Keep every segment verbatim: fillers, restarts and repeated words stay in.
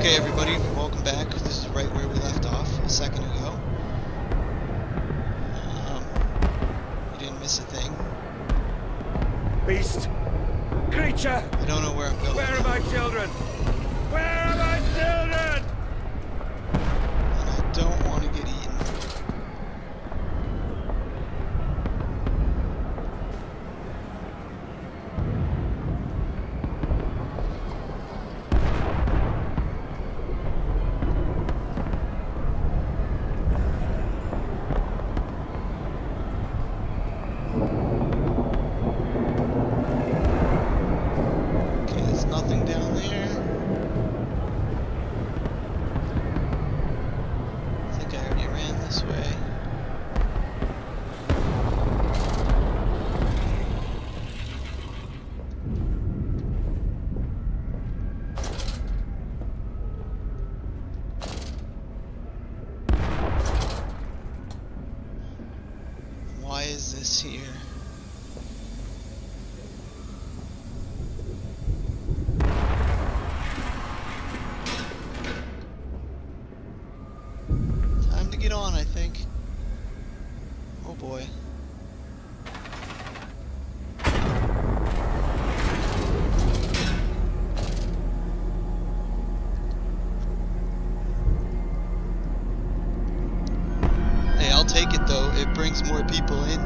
Okay, everybody, welcome back. This is right where we left off a second ago. Um, we didn't miss a thing. Beast! Creature! I don't know where I'm going. Where are my children? Where are my children? And I don't want to get more people in.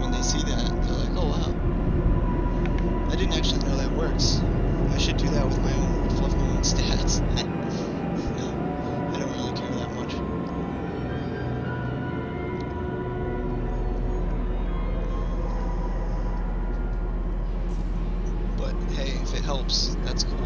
When they see that, they're like, oh wow, I didn't actually know that works. I should do that with my own, fluff my own stats. No, I don't really care that much. But hey, if it helps, that's cool.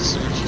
Search